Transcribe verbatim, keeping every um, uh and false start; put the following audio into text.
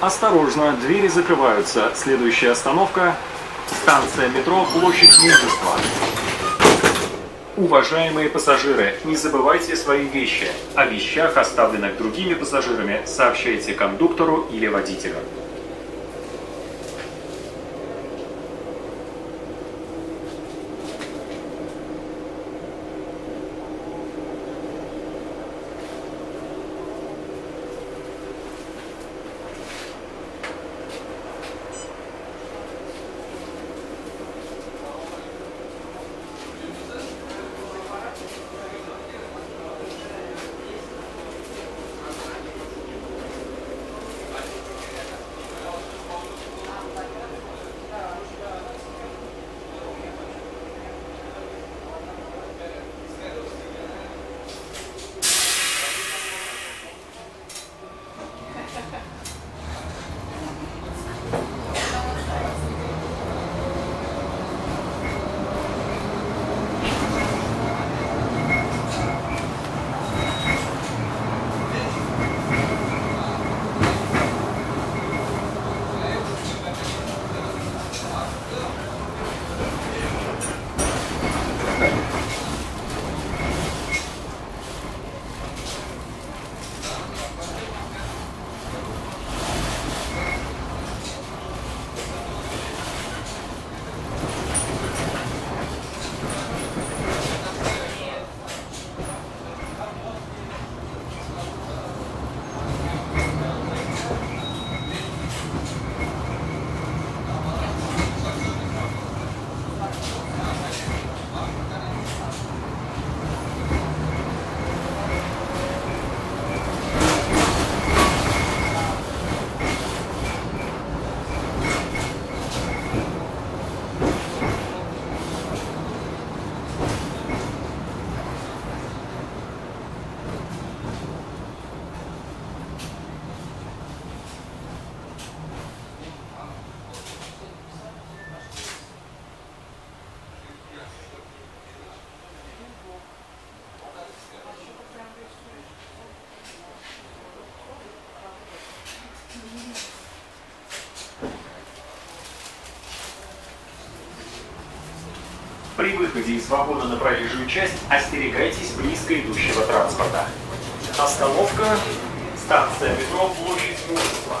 Осторожно, двери закрываются. Следующая остановка – станция метро «Площадь Мужества». Уважаемые пассажиры, не забывайте свои вещи. О вещах, оставленных другими пассажирами, сообщайте кондуктору или водителю. При выходе из вагона на проезжую часть остерегайтесь близко идущего транспорта. Остановка – станция метро «Площадь Мужества».